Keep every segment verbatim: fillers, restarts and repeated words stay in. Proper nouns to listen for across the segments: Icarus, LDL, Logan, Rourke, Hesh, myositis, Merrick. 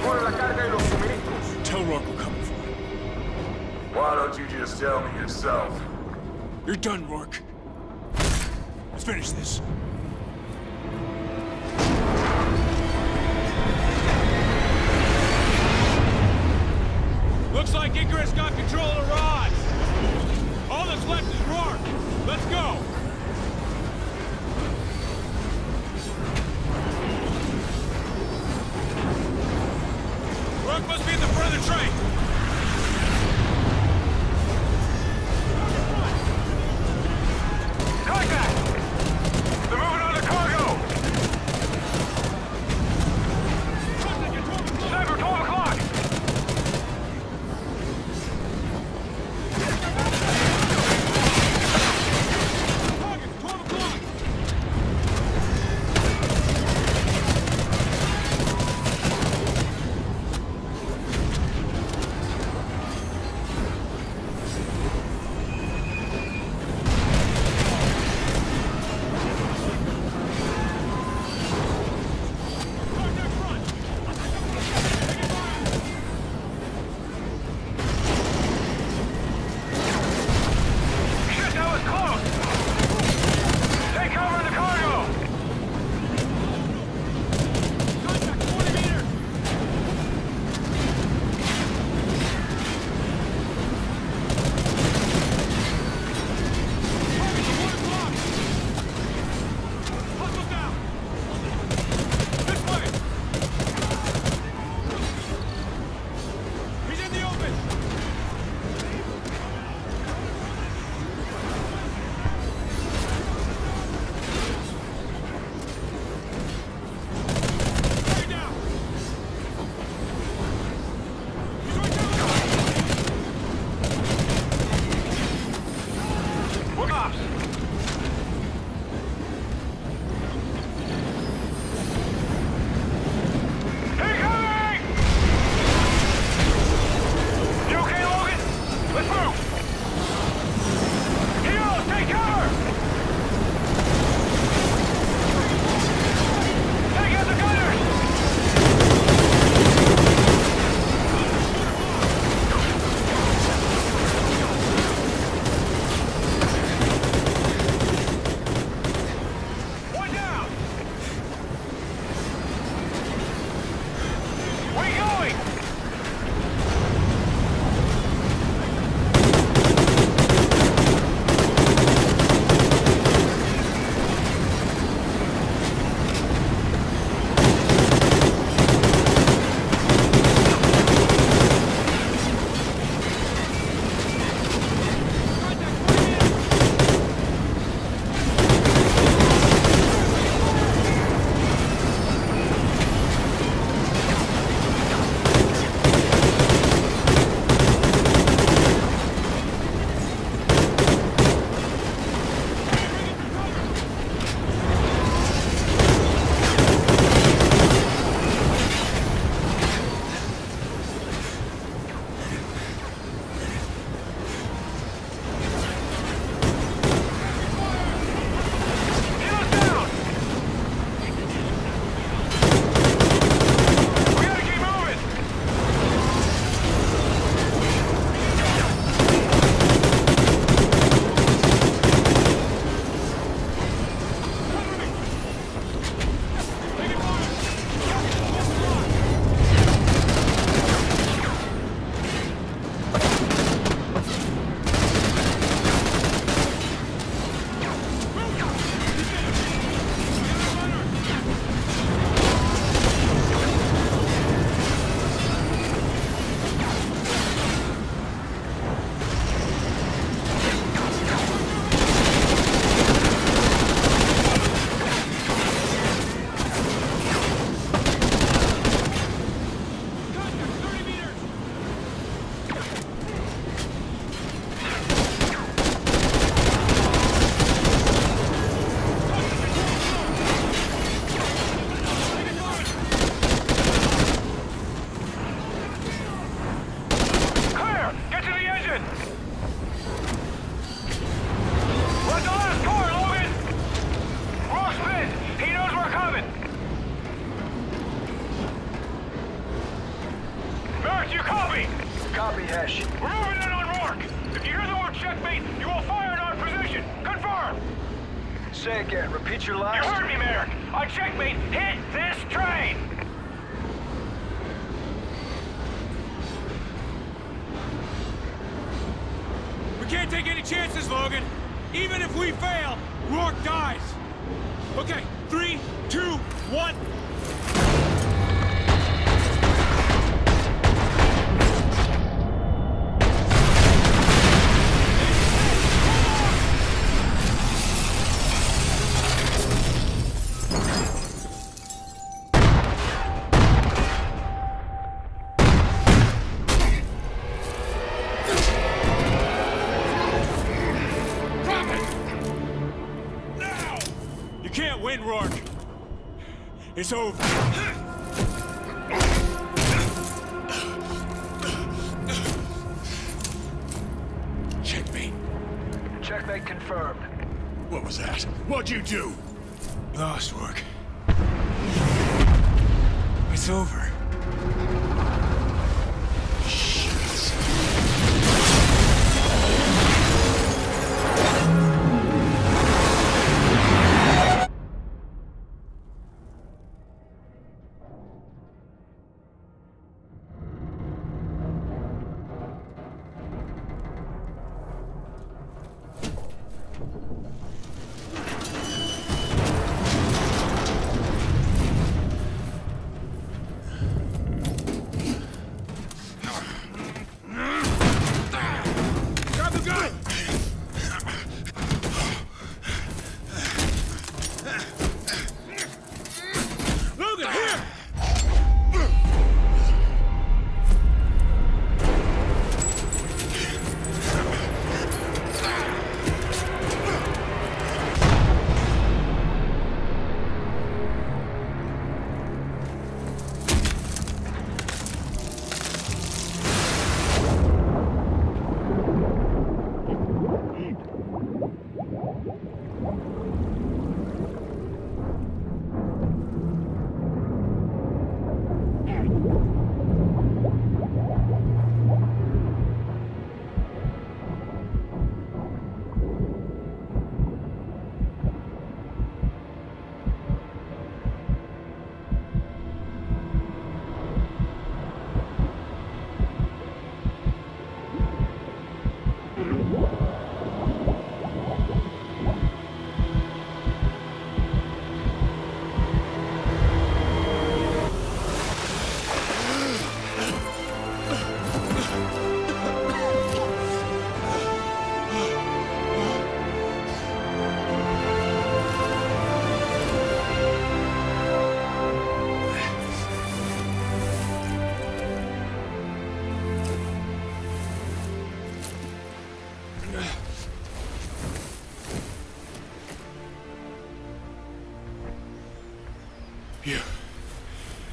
Tell Rourke we're coming for him. Why don't you just tell me yourself? You're done, Rourke. Let's finish this. Looks like Icarus got control of the rods. All that's left is Rourke. Let's go. Rourke must be in the front of the train. Copy, Hesh. We're moving in on Rourke. If you hear the word checkmate, you will fire in our position. Confirm. Say again. Repeat your last. You heard me, Merrick. Our checkmate hit this train. We can't take any chances, Logan. Even if we fail, Rourke dies. Okay, three, two, one. It's over. Checkmate. Checkmate confirmed. What was that? What'd you do? Lost work. It's over.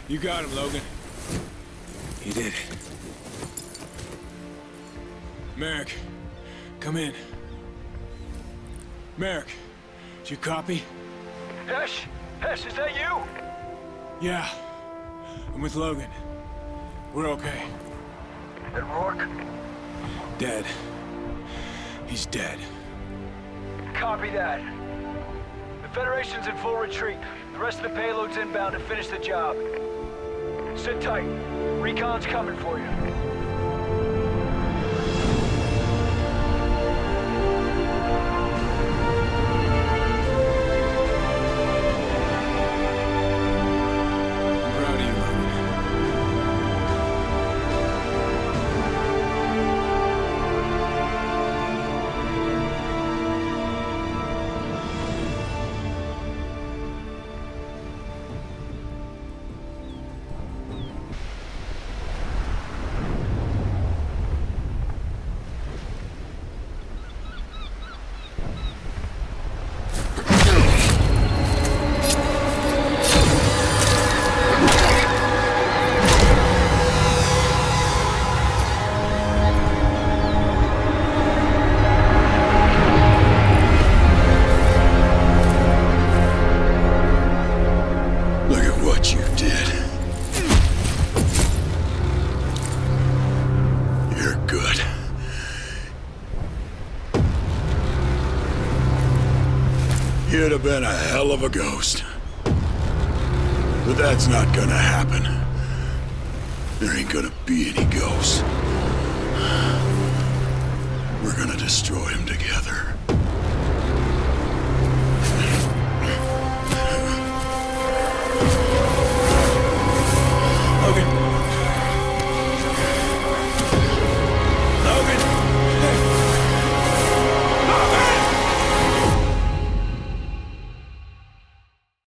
You got him, Logan. You did it. Merrick, come in. Merrick, do you copy? Hesh? Hesh, is that you? Yeah. I'm with Logan. We're okay. And Rourke? Dead. He's dead. Copy that. The Federation's in full retreat. The rest of the payload's inbound to finish the job. Sit tight. Recon's coming for you. You'd have been a hell of a ghost. But that's not gonna happen. There ain't gonna be any ghosts. We're gonna destroy him together. Okay.